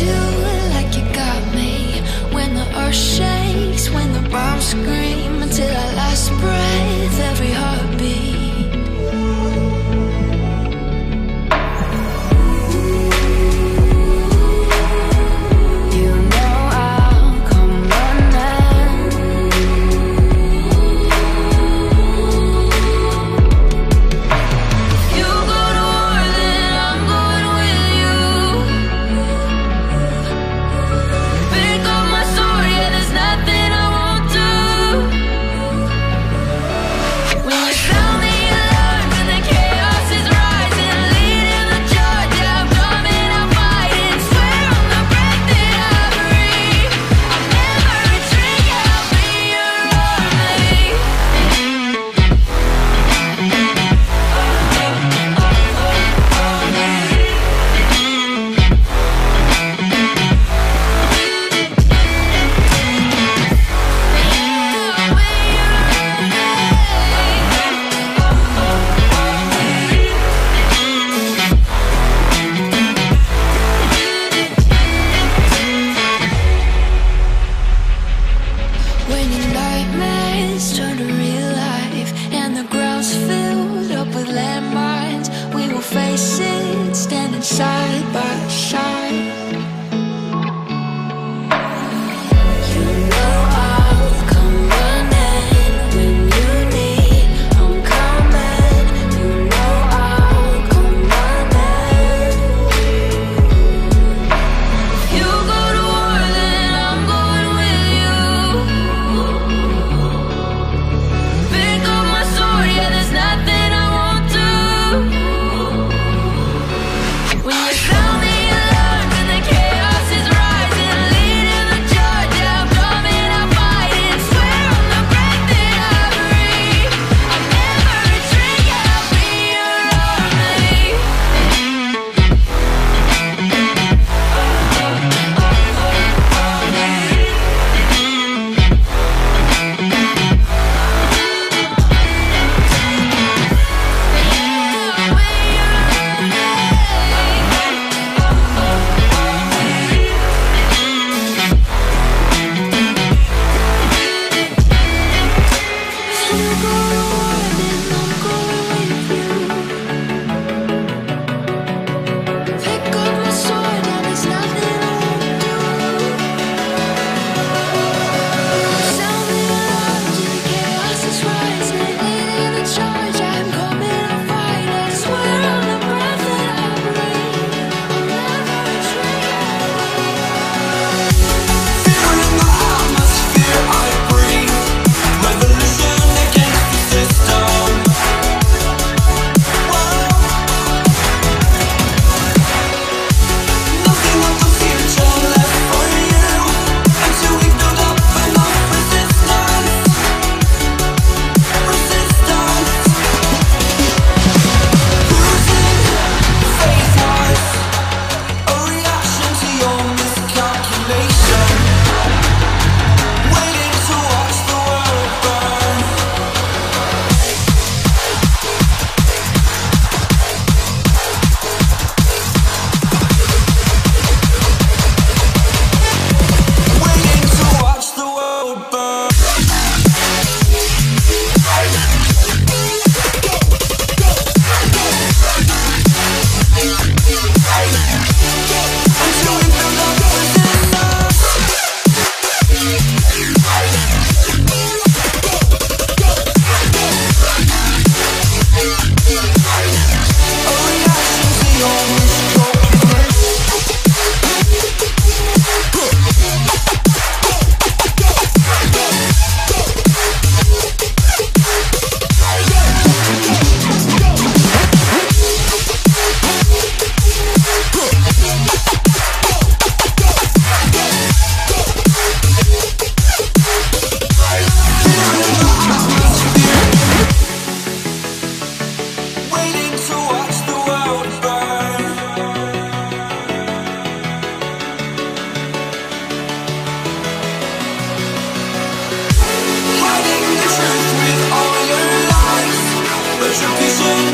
you like you got me. When the earth shakes, when the bombs scream, until our last breath, every heartbeat.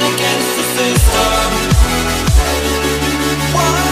Against the system. Whoa.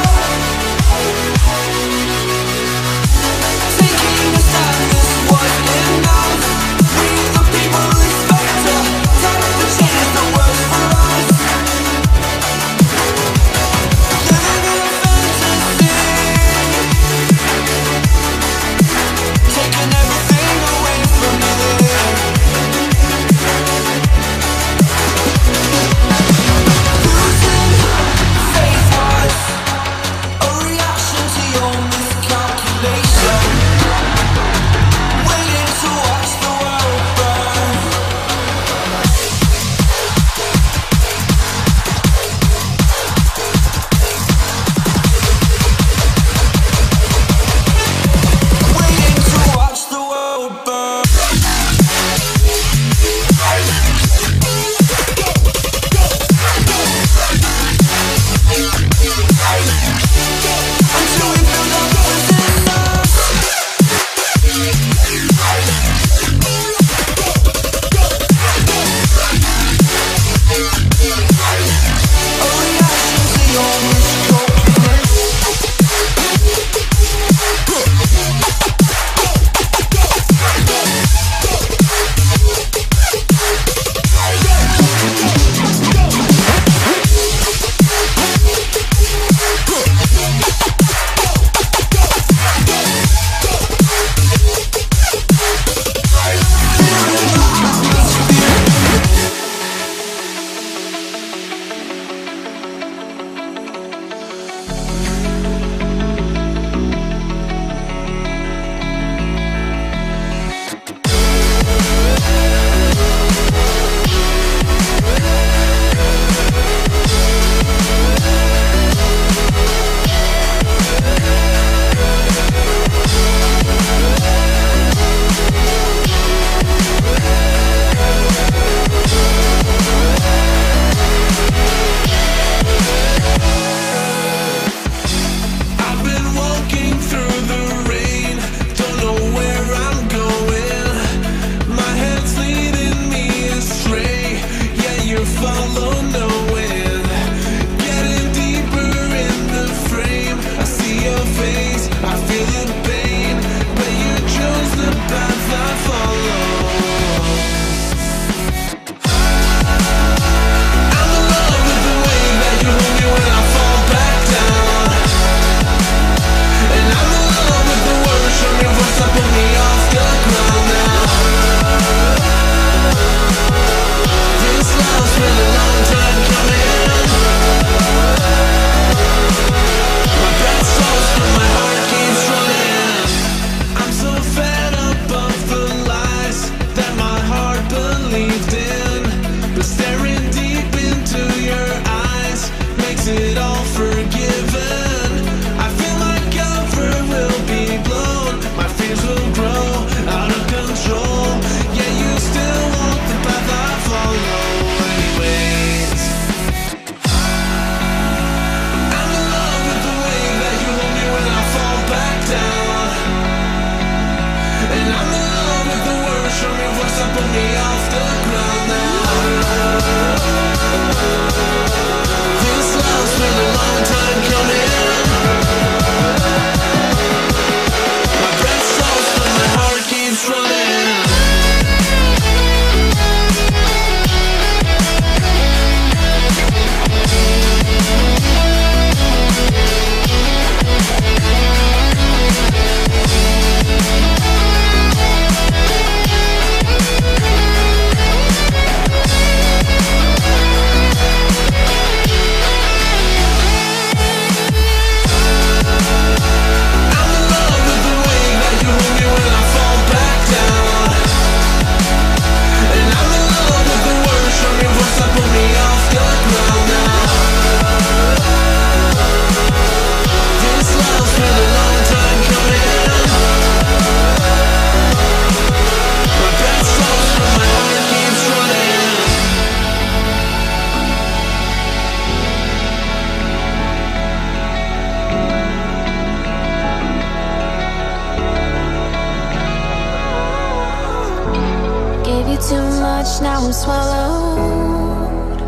touch, now I'm swallowed.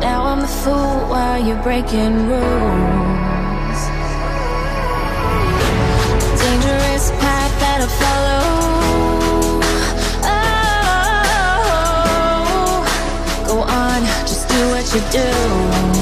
Now I'm the fool while you're breaking rules. Dangerous path that I follow. Oh, go on, just do what you do.